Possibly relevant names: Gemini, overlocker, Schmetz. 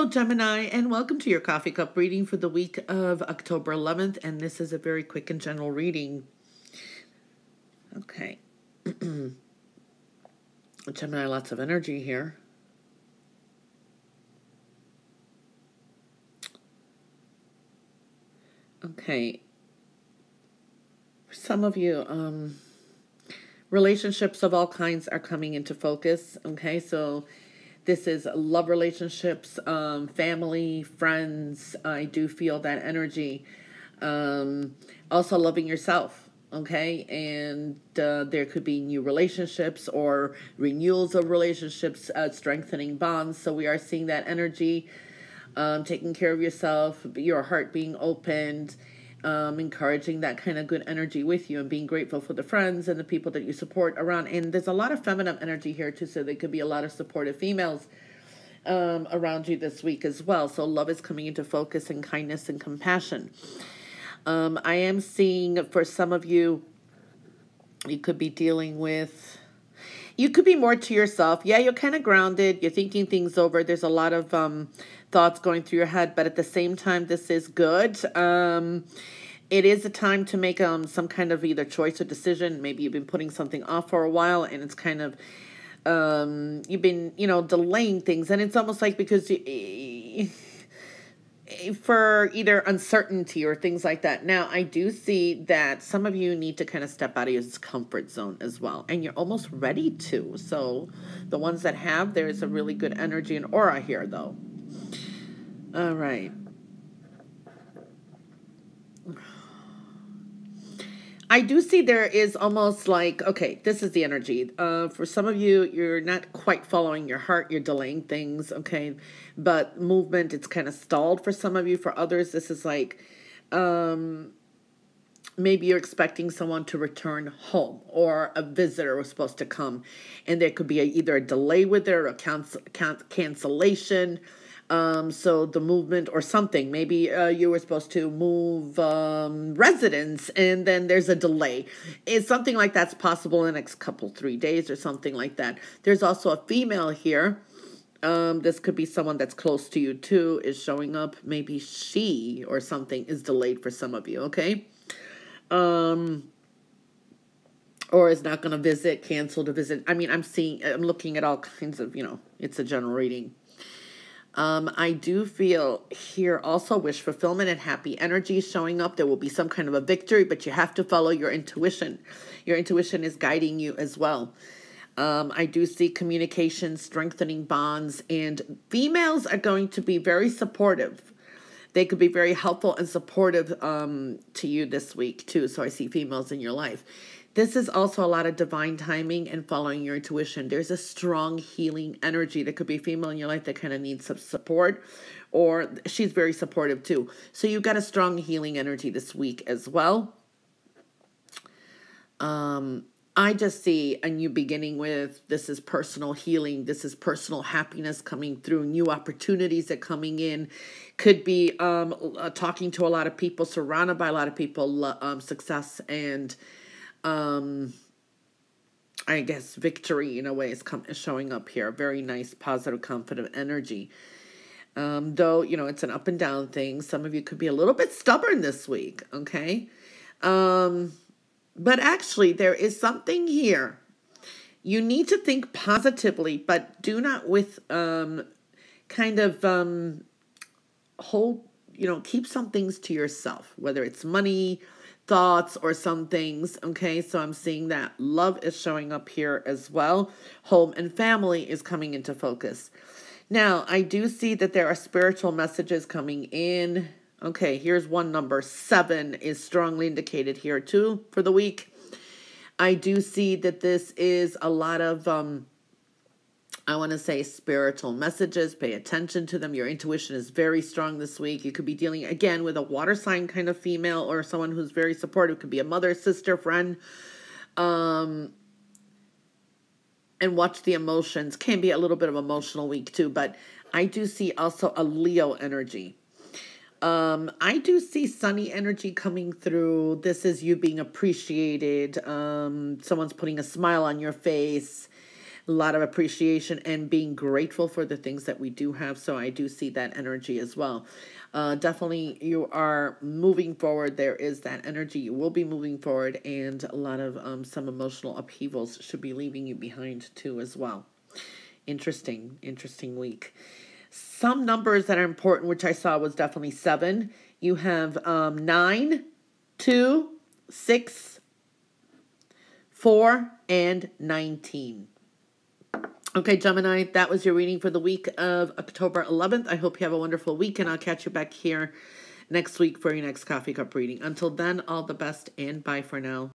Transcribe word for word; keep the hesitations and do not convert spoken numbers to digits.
Hello, Gemini, and welcome to your coffee cup reading for the week of October eleventh. And this is a very quick and general reading. Okay. Gemini, lots of energy here. Okay. For some of you, um, relationships of all kinds are coming into focus. Okay, so this is love relationships, um, family, friends. I do feel that energy. Um, also loving yourself, okay? And uh, there could be new relationships or renewals of relationships, uh, strengthening bonds. So we are seeing that energy, um, taking care of yourself, your heart being opened, um, encouraging that kind of good energy with you and being grateful for the friends and the people that you support around. And there's a lot of feminine energy here too, so there could be a lot of supportive females um, around you this week as well. So love is coming into focus, and kindness and compassion. Um, I am seeing for some of you, you could be dealing with, you could be more to yourself. Yeah, you're kind of grounded. You're thinking things over. There's a lot of um, thoughts going through your head, but at the same time, this is good. Um, it is a time to make um, some kind of either choice or decision. Maybe you've been putting something off for a while, and it's kind of, um, you've been, you know, delaying things. And it's almost like because you, for either uncertainty or things like that. Now, I do see that some of you need to kind of step out of your comfort zone as well. And you're almost ready to. So the ones that have, there is a really good energy and aura here, though. All right. I do see there is almost like, okay, this is the energy. Uh, for some of you, you're not quite following your heart. You're delaying things, okay? But movement, it's kind of stalled for some of you. For others, this is like um, maybe you're expecting someone to return home, or a visitor was supposed to come. And there could be a, either a delay with it or a cancel, can, cancellation. Um, so the movement or something, maybe uh, you were supposed to move um, residence and then there's a delay. It's something like that's possible in the next couple, three days or something like that. There's also a female here. Um, this could be someone that's close to you too is showing up. Maybe she or something is delayed for some of you, okay? Um, or is not going to visit, cancel to visit. I mean, I'm seeing, I'm looking at all kinds of, you know, it's a general reading. Um, I do feel here also wish fulfillment and happy energy showing up. There will be some kind of a victory, but you have to follow your intuition. Your intuition is guiding you as well. Um, I do see communication, strengthening bonds, and females are going to be very supportive. They could be very helpful and supportive um, to you this week too. So I see females in your life. This is also a lot of divine timing and following your intuition. There's a strong healing energy. There could be a female in your life that kind of needs some support, or she's very supportive too. So you've got a strong healing energy this week as well. Um, I just see a new beginning with this is personal healing. This is personal happiness coming through. New opportunities are coming in. Could be um, uh, talking to a lot of people, surrounded by a lot of people, um, success and Um, I guess victory in a way is come, is showing up here. Very nice, positive, confident energy. Um, though, you know, it's an up and down thing. Some of you could be a little bit stubborn this week, okay? Um, but actually, there is something here. You need to think positively, but do not with um, kind of um, hold, you know, keep some things to yourself, whether it's money, thoughts or some things, okay? So I'm seeing that love is showing up here as well. Home and family is coming into focus. Now, I do see that there are spiritual messages coming in. Okay, here's one number. Seven is strongly indicated here too for the week. I do see that this is a lot of, um, I want to say spiritual messages. Pay attention to them. Your intuition is very strong this week. You could be dealing, again, with a water sign kind of female or someone who's very supportive. It could be a mother, sister, friend. Um, and watch the emotions. Can be a little bit of an emotional week too, but I do see also a Leo energy. Um, I do see sunny energy coming through. This is you being appreciated. Um, someone's putting a smile on your face. a lot of appreciation and being grateful for the things that we do have. So I do see that energy as well. Uh, definitely you are moving forward. There is that energy. You will be moving forward, and a lot of um, some emotional upheavals should be leaving you behind too as well. Interesting, interesting week. Some numbers that are important, which I saw, was definitely seven. You have um, nine, two, six, four, and nineteen. Okay, Gemini, that was your reading for the week of October eleventh. I hope you have a wonderful week, and I'll catch you back here next week for your next Coffee Cup reading. Until then, all the best, and bye for now.